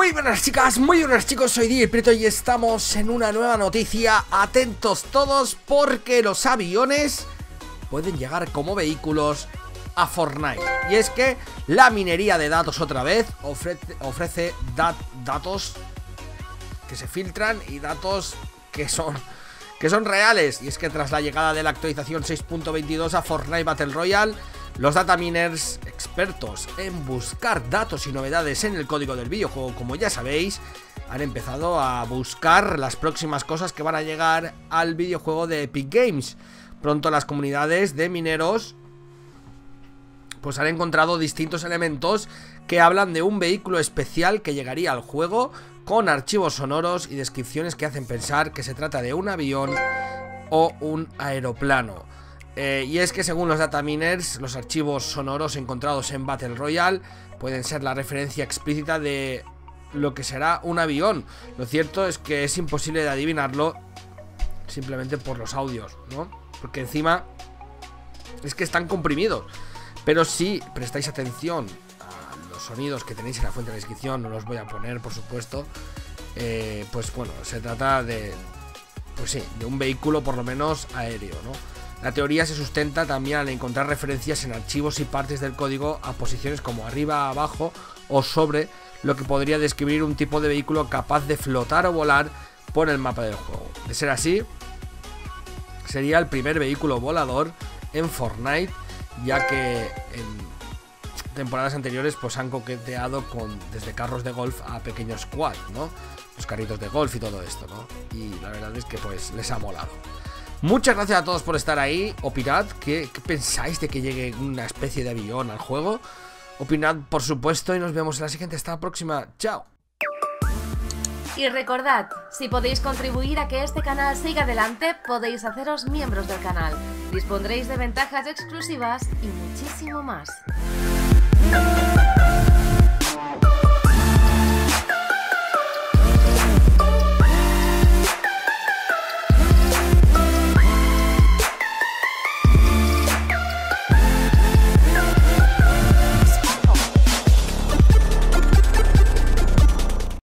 Muy buenas chicas, muy buenas chicos, soy DjPrieto y estamos en una nueva noticia. Atentos todos porque los aviones pueden llegar como vehículos a Fortnite. Y es que la minería de datos otra vez ofrece datos que se filtran y datos que son reales. Y es que tras la llegada de la actualización 6.22 a Fortnite Battle Royale, los dataminers, expertos en buscar datos y novedades en el código del videojuego, como ya sabéis, han empezado a buscar las próximas cosas que van a llegar al videojuego de Epic Games. Pronto las comunidades de mineros pues han encontrado distintos elementos que hablan de un vehículo especial que llegaría al juego, con archivos sonoros y descripciones que hacen pensar que se trata de un avión o un aeroplano. Y es que según los dataminers, los archivos sonoros encontrados en Battle Royale pueden ser la referencia explícita de lo que será un avión. Lo cierto es que es imposible de adivinarlo simplemente por los audios, ¿no? Porque encima es que están comprimidos. Pero si prestáis atención a los sonidos que tenéis en la fuente de descripción, no los voy a poner, por supuesto, pues bueno, se trata de, pues sí, de un vehículo por lo menos aéreo, ¿no? La teoría se sustenta también al encontrar referencias en archivos y partes del código a posiciones como arriba, abajo o sobre, lo que podría describir un tipo de vehículo capaz de flotar o volar por el mapa del juego. De ser así, sería el primer vehículo volador en Fortnite, ya que en temporadas anteriores pues han coqueteado con desde carros de golf a pequeños quad, ¿no? Los carritos de golf y todo esto, ¿no? Y la verdad es que pues les ha molado. Muchas gracias a todos por estar ahí. Opinad, ¿qué pensáis de que llegue una especie de avión al juego? Opinad, por supuesto, y nos vemos en la siguiente. Hasta la próxima. ¡Chao! Y recordad, si podéis contribuir a que este canal siga adelante, podéis haceros miembros del canal. Dispondréis de ventajas exclusivas y muchísimo más.